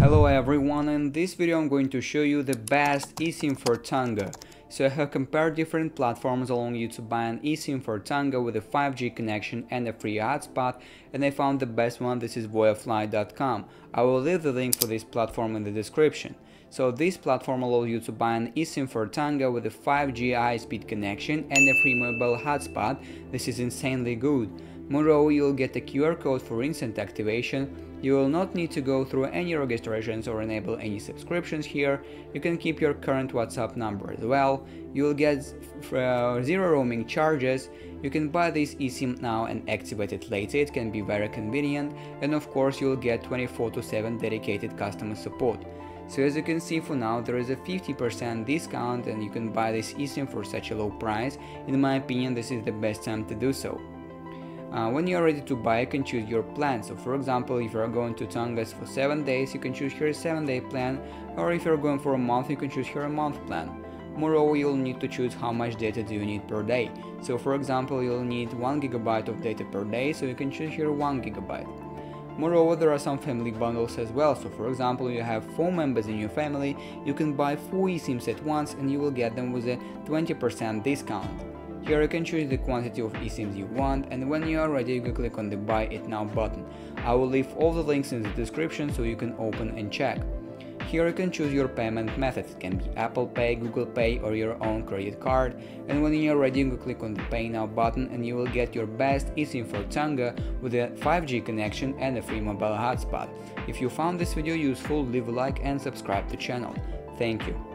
Hello everyone, in this video I'm going to show you the best eSIM for Tonga. So I have compared different platforms allowing you to buy an eSIM for Tonga with a 5G connection and a free hotspot, and I found the best one. This is voyafly.com. I will leave the link for this platform in the description. So this platform allows you to buy an eSIM for Tonga with a 5G high-speed connection and a free mobile hotspot. This is insanely good. Moreover, you'll get a QR code for instant activation. You will not need to go through any registrations or enable any subscriptions here. You can keep your current WhatsApp number as well. You'll get zero roaming charges. You can buy this eSIM now and activate it later. It can be very convenient, and of course you'll get 24/7 dedicated customer support. So as you can see, for now there is a 50% discount and you can buy this eSIM for such a low price. In my opinion, this is the best time to do so. When you are ready to buy, you can choose your plan. So for example, if you are going to Tonga for 7 days, you can choose here a 7-day plan, or if you are going for a month, you can choose here a month plan. Moreover, you'll need to choose how much data do you need per day. So for example, you'll need 1 GB of data per day, so you can choose here 1 GB. Moreover, there are some family bundles as well. So for example, you have 4 members in your family, you can buy 4 eSIMs at once and you will get them with a 20% discount. Here you can choose the quantity of eSIMs you want, and when you are ready you can click on the Buy It Now button. I will leave all the links in the description so you can open and check. Here you can choose your payment method. It can be Apple Pay, Google Pay or your own credit card, and when you are ready you can click on the Pay Now button and you will get your best eSIM for Tonga with a 5G connection and a free mobile hotspot. If you found this video useful, leave a like and subscribe to the channel. Thank you.